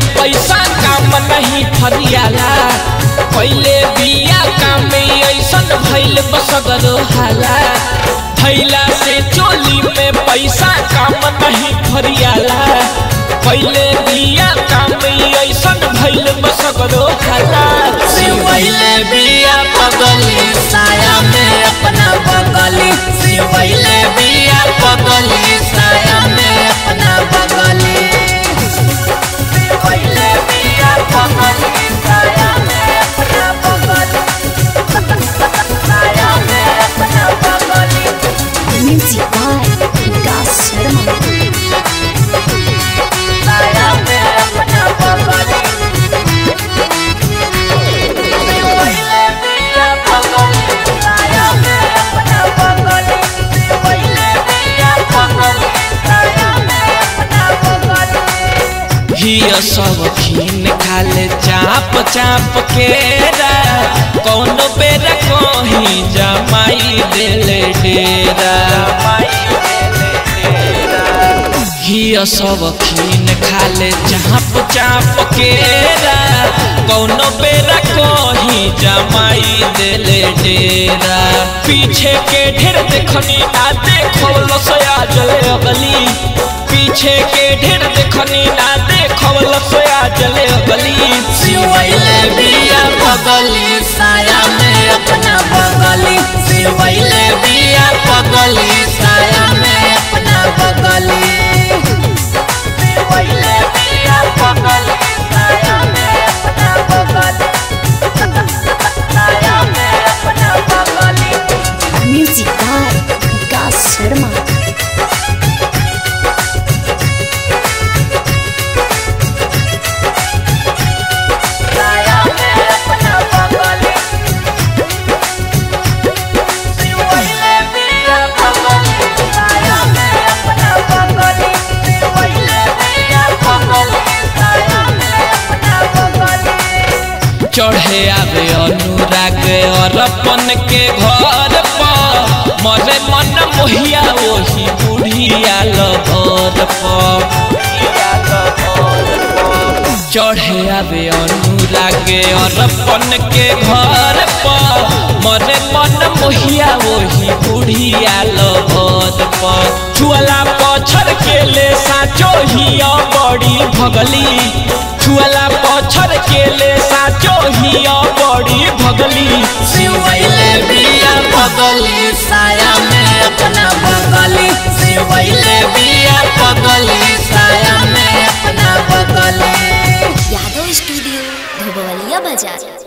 में पैसा काम नहीं फरियाला, पहले बिया काम में ऐसा भइल बसगरो हाला। भइला से चोली में पैसा काम नहीं फरियाला, पहले बिया काम में ऐसा भइल बसगरो हाला। सिवैले बिया पगली साया में अपना बगली, सिवैले बिया पगली साया में अपना बगली। हिया सब खीन खाले चाप चाप केरा, कौनो बेरा कहीं जमाई देले डेरा। हिया सब खीन खाले चाप चाप केरा, कौनो बेरा कहीं जमाई देले डेरा। पीछे के ढेर देखनी ना देखो लो सया जले अगली, पीछे के ढेर देखनी ना देखवल सोया जले अगली। सिवैले बिया पगली साया में अपना बगली, सिवैले बिया पगली साया में अपना बगली। सिवैले बिया पगली साया में अपना बगली, साया में अपना बगली। Music by Vikas Sharma. चढ़े आवे अनुराग और अपन के घर पर, मरे मन मोहिया वही बुढ़िया लगर पर। चढ़े आवे अनुराग और अपन के घर पर, मरे मन मोहिया वही बुढ़िया लगर पर। छुअला पछड़ के ले साचो हिया बड़ी भगली, छुअला पछड़ के ले साचो हिया बड़ी भगली। सिवैले बिया पगली साया में अपना बगली, सिवैले बिया पगली साया में अपना बगली। यादव स्टूडियो, धोबवलिया बाजार।